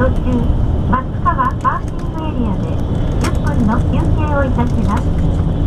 途中松川パーキングエリアで10分の休憩をいたします。